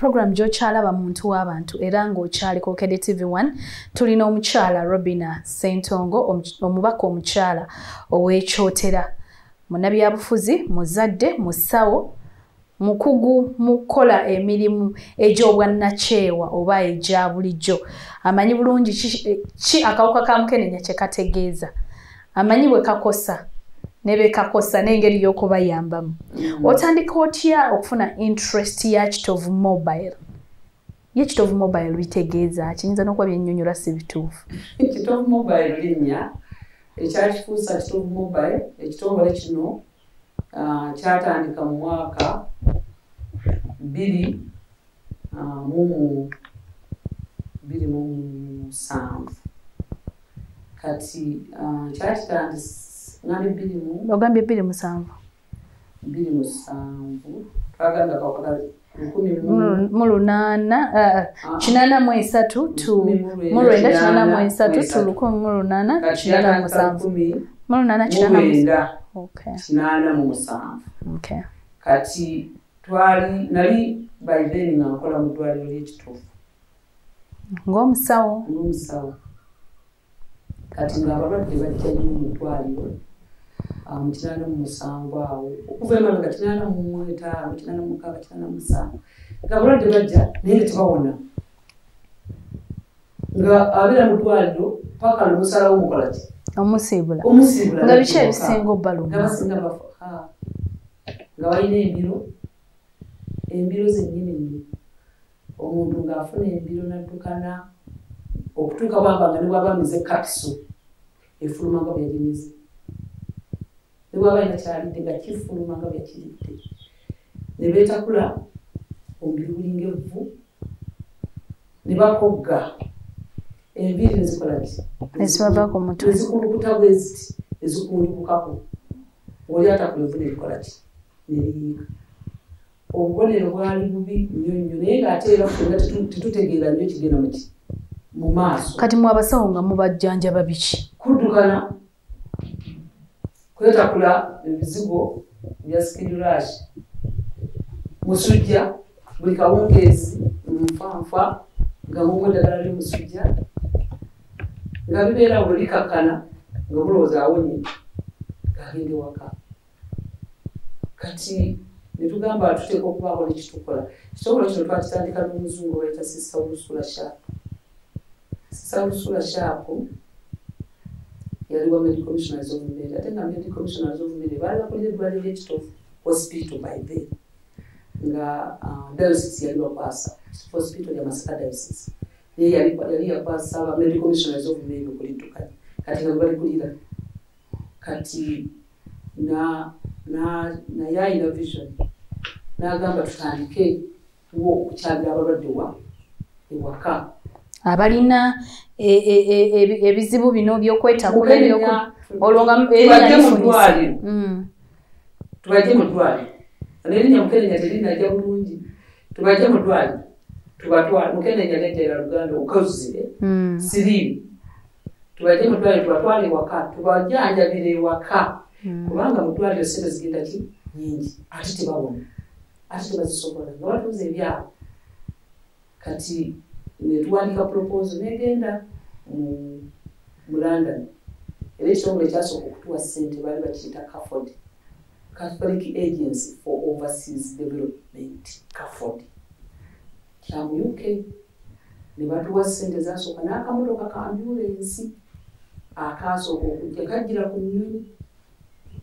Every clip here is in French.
Program Jochala ba muntu w'abantu era ng'okyali ku TV One tulina omukyala Robinah Ssentongo omubaka omukyala ow'ekyootera munnabyabufuzi muzadde musawo mukugu mukola emirimu egy'obwannakyewa oba egya bulijjo amanyi bulungi ki akawuka ka mukenenya kye kategeeza amanyi bwe kakosa nebekakosa n'engeri y'okubayambamu. Otandika otya okufuna interest ya Kitovu Mobile? Ye Kitovu Mobile bitegeeza kiyinza n'okuba byennyonnyola si bituufu. Kitovu Mobile linnya ekyalifuusa Kitovu Mobile, ekitongole kino kyatandika mu mwaka 2007 kati kyakitandise Ngambi bili musanvu. Bili musanvu. Twaganda kwa kala 10 mulunana chinana mwesatu tu mulwenda chinana mwesatu tu lukomulunana chinana musanvu. Mulunana chinana mwenda. Okay. Chinana musanvu. Okay. Kati twali nali by then nakola mudwali oli Kitovu. Ngomsawo. Ngomsawo. Kati ngababa tebajja nyo mudwali. Mchinana musangwa au ukuvema mchinana mumweta mchinana mukaba mchinana musangwa ngabula debaja nende tubawona nga abira mutwaliro paka lumusala umukolati omusibula omusibula nga biche bisengo balu nga basinga bafa nga waine embiro zenyine nyi omuntu ngafuna embiro nadukana okutuka baba ngani baba mize kapsu efuluma baba yadimize Niwaba inacharidde nga kifuluma nga bya kiridde. Ne beetakula omuliringa evvu ne bakogga enviiri ne zikola ki? Ne zibabaako omutwe. Ezikulukuta bweziti ezikulukukako oli atakula evvu ne likola ki? Ne liyiika. Obubonero bwali bubi nnyo nnyo naye ng'ate era fenna tetutegeera nnyo kigenda mu maaso. Kati mmwe abasawo nga mubajjanjaba biki? Kuddukana. Kwetakula ebizigo bya skidulash musujja buli kawungeezi nfanfa nga mumwe ddagala li musujja nga bibeera bulikakkana nga mulowooza awonye ng'agenda waka kati ne tugamba tuteeka okubaako ne kitukola ekitongole kino twakitandika n'omuzungu bayita Sisa Ursula Shaapu yaliwa medical commissioners of Mbeere. Ate nga medical commissioners of Mbeere baali bakoze eddwaliro lye Kitovu hospital by then nga diocese yaliwa kwasa hospital ya Masaka diocese naye yali yakwasa aba medical commissioners of Mbeere okuliddukanya kati nga balikulira kati na yayina vision n'agamba tutandike tuwe okukyalira abalwadde ewaka abalina ebizibu bino byokwetakula olonga tubaje mu ddwaliro anerinya mukenenya terinajja bulungi tubaje mu ddwaliro tubatwala mukenenya leetera Luganda okazuzire siriimu tubaje mu ddwaliro tubatwale waka tubajanjabire waka kubanga mu ddwaliro sente zigenda ki nyingi ate tebabona ate tebazisobola nga batuuza ebyabo kati netwandika proposal negenda mu London era ekitongole kyasooka okutuwa ssente baali bakiyita CAFOD Catholic Agency for Overseas Development CAFOD kya mu UK ne batuwa ssente zaasooka n'akamotoka ka ambulensi akaasooka okujja kajjira ku nnyonyi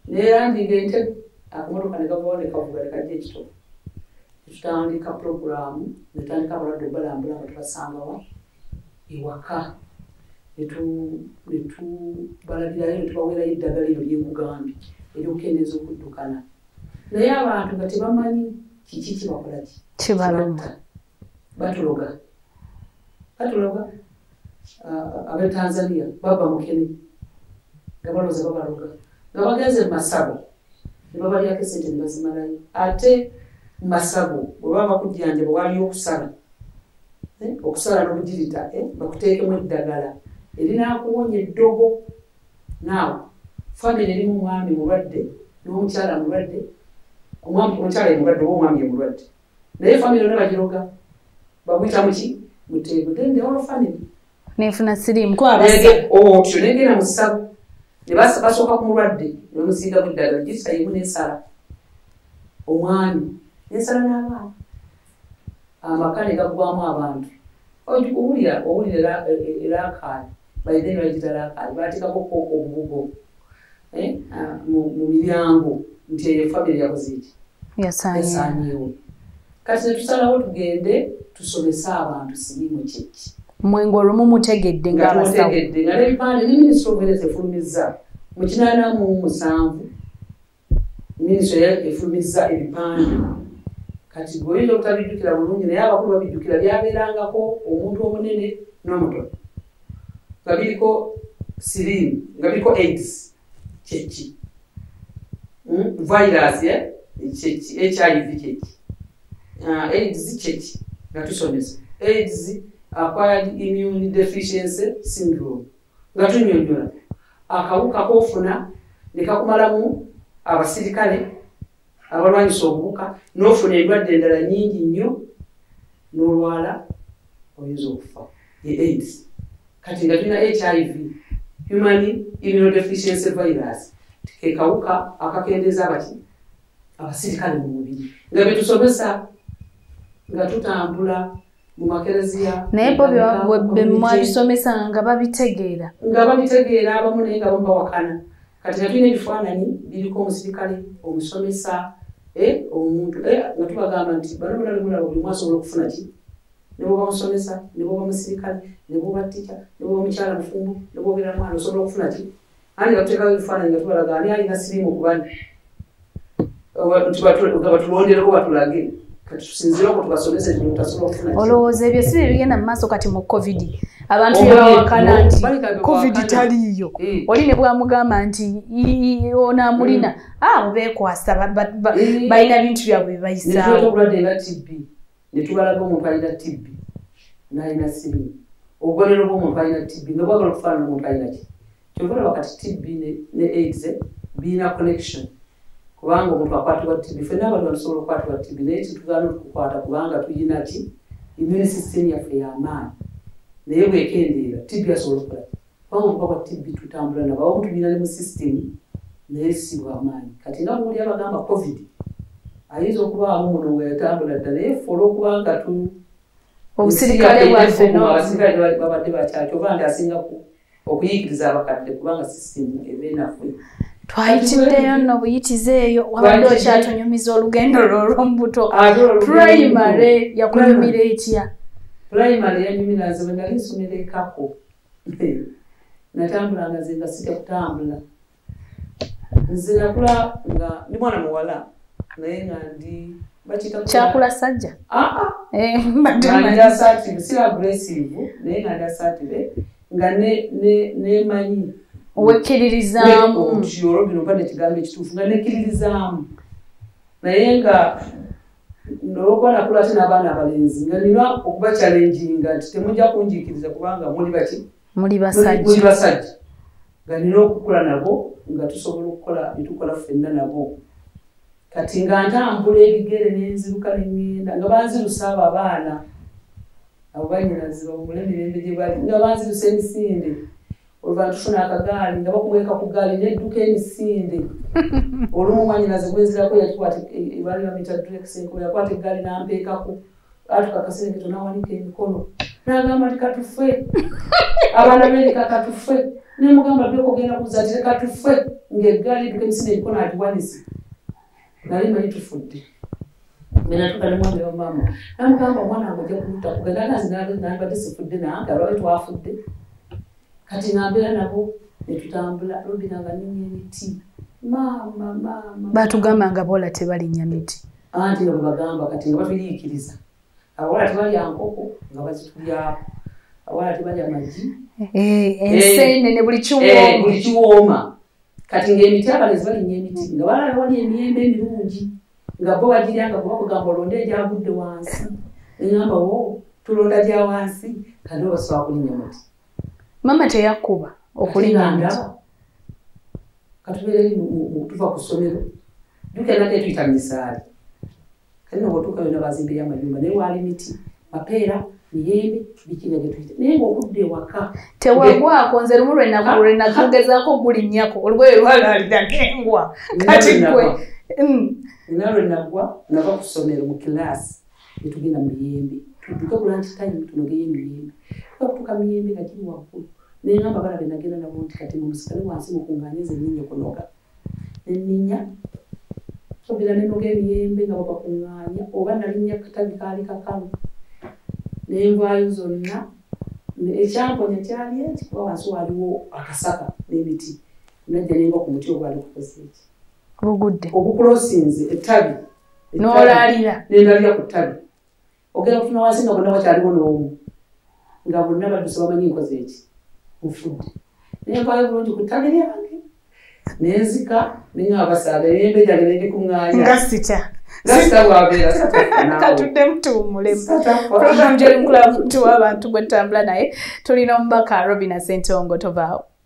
neerandiga ente akamotoka ne gavawo ne kavuga ne kajja Ekitovu tutandika programu netandika abalwadde obalambula nga tubasangawa ewaka netubalabirayo netubaweerayo eddagala eryo lyekugambye eryokukendeeza okuddukana naye abantu nga tebamanyi kiki kibakolaki kibaluma batuloga ab'e Tanzania baba mukene nga balooza babaloga nga bagenze mu masago ne babalyako esente ne bazimalayo ate masago bwaba bakujjanja bwali okusala okusala n'obujirita bakuteekemu eddagala erinakuwonya eddogo naawe famire erimu omwami mulwadde n'omukyala mulwadde omwami omulwadde oba omwami mulwadde naye famire ona bagiroga babuita muchi mutego dende orphanage nefuna siri mkwa basege o tunegera musago ne basa basoka ku mulwadde ne musiga budala gisa yimune sala omwani nesala n'abaana amakale gagwamu abantu oju owulira erakali bayidde wajitala kali batika kokoko obugo mu milyango nti family yakuziki yasanyiyo kati tusalawo tugende tusomesa abantu silimu kiki mwengo rumu mutegedde ng'abasawo mutegedde ngale bipande nini sobereze fulumiza mukinana mu musanvu nini sobereze fulumiza ebipande kati goyinza obutabijjukira bulungi naye abakulu babijjukira byabeerangako omuntu omunene n'omuto ngabiriko sirimu ngabiriko AIDS kiki virus kiki HIV kiki AIDS kiki ngatusomesa AIDS acquired immune deficiency syndrome ngatunyonyola akawuka kofuna nekakumalamu abasirikale abalwanyisa obuwuka n'ofuna endwadde endala nyingi nnyo n'olwala oyinza okufa ye AIDS kati nga tulina HIV human immunodeficiency virus ke kawuka akakendeeza abaki abasirikale mu mubiri nga betusomesa nga tutambula mu makereziya naye bobyo bemwabisomesa nga babitegeera abamu naye nga bamba wakana kati natulina ebifaananyi biriko omusirikale omusomesa omuntu nga tubagamba nti banomunalemulala buli mwasobola okufuna ki ne bwoba musomesa ne bwoba musirikale ne bwoba ttica ne bwoba mukyala mufumbo ne bwobeera mwana osobola okufuna ki ani nga tuteekawo ebifaananyi nga tubalaga ani alina sirimu okubani nga batulondereko batulage katusinzira ko tubasomese tutasobola okufuna olowooza ebyo si bye bigenda mu maaso kati mu COVID abantu yabakana nti COVID taliyo oli ne bwamugamba nti ona mulina mubeekwasa balina bintu byabwe bayisaawo netubulwadde nga TB netubalaga omuntu alina TB n'alina sirimu obubonero bw'omuntu alina TB nga bwagala okufaanana omuntu alina ki kyokola wakati TB ne AIDS birina connection kubanga omuntu akwatibwa TB fenna abantu basobola okukwatibwa TB naye kitugaana okukwata kubanga tuyina ki immune system yaffe y'amaanyi naye bwekendeera TB asobola okukola kubanga omuka kwa TB tutambula nabo awamu tubiina ne mu system naye si bwamaanyi kati nga buli abagamba COVID ayinza okubaamu muno we yatambula dda naye ffe olwokubanga obusirikale bwaffe abasirikale babadde bakyaki oba ndi asingaku okuyiikiriza abakadde kubanga system ebeenaffe twayitiddeyo n'obuyitize eyo wabadde okyatunyumiza olugendo lw'olw'ombuto primary yakunyumira etya primary yanyumira nze bwe nali nsomera ekako natambula nga ze nga sijja kutambula nze nakula nga ndi mwana muwala naye nga ndi kyakula sajja si aggressive naye nga ndi asatire nga nemanyi wekkiririzaamu okutuyologino mpa nekigambo ekituufu nga nekkiririzaamu naye nga olwokuba nakula ate n'abaana abalenzi nga nina okuba kyalenjinga nti temujja kunjiikiriza kubanga muli baki muli basajja nga nina okukola nabo nga tusobola okukola byetukola ffenna nabo kati nga ntambula ebigere n'enziruka nengenda nga banzirusa abo abaana abo banyinazi bawumule emirembe gye bali nga banzirusa emisinde oluvana tufuna akagaali nga bakumweka ku gaali nedduka emisinde olumu mwanyinaze gwenzirako yakwata eggaali nampeekako atukakasereke tonawanika emikono nagamba ti katufe abaana bereka katufe nemugamba bekogenda kuzatire katufe ngaeggaali edduka emisinde emikono agiwanise nali manyi tufudde menatukalimwaneomama namugamba omwana wange ojja kumuta kugendananbadde sifudde nange alwabe twafudde kati ngambira nabo netutambula Robinah nga ninye emiti maama batugamba nga bola tebalinnya miti anti nga bagamba kati nga batuyiikiriza abola tebalya nkoko nga bazitulyako abola tebalya magi enseenene ne buli kiwooma kati ng'emiti abalezi balinnya emiti nga balala bali emiyembe emirungi nga bo bagirya nga bwe bakugamba olonda egyagudde wansi engamba wo tulonda gya wansi kandi obasobola kulinnya muti mama teyakuba okulinganda katubeere tuva ku ssomero dukenate tuyita misaali kalina oba tuuka yona bazimbe y'amayumba naye waali miti papera yebe bikinya gitwite nengo okudde waka tewagwa konze rumure nakure nakugeza ko gulinya ko urwe ruhalanda kengwa kati kwe inaro nakwa naba kusomera mu class bitugina miyembe tuko lunch time tunogeye miyembe okutuka miyembe kati wakulu nenga babara benagena na bonti kati mu musikale wansi mu kunganize nyinyo kunoga nninya sobira nenoge miyembe ngaba kunganya obana linya katabi kali kakalo Nenguayo zona, echambo nyetiali kwa wasuari wo akasaka nemiti, nende nengo kumuti ogalo kukoseji. Kugude. Ogukuro sinzi etabi. No larira. Nendalia kutabi. Ogelo kufuna wasi na kuna wachari mo noomu. Ngabona ba tusaba mani kukoseji. Ufundi. Nenguayo kuno kutabi ni hangi. Nenzika ninga abasale nembe jalele kumnganya. Ngasicha. Sasa wabera sasa katudde mtu mulema program je nkula mtu abantu bwetambula naye tulina mbaka Robinah Ssentongo tovao.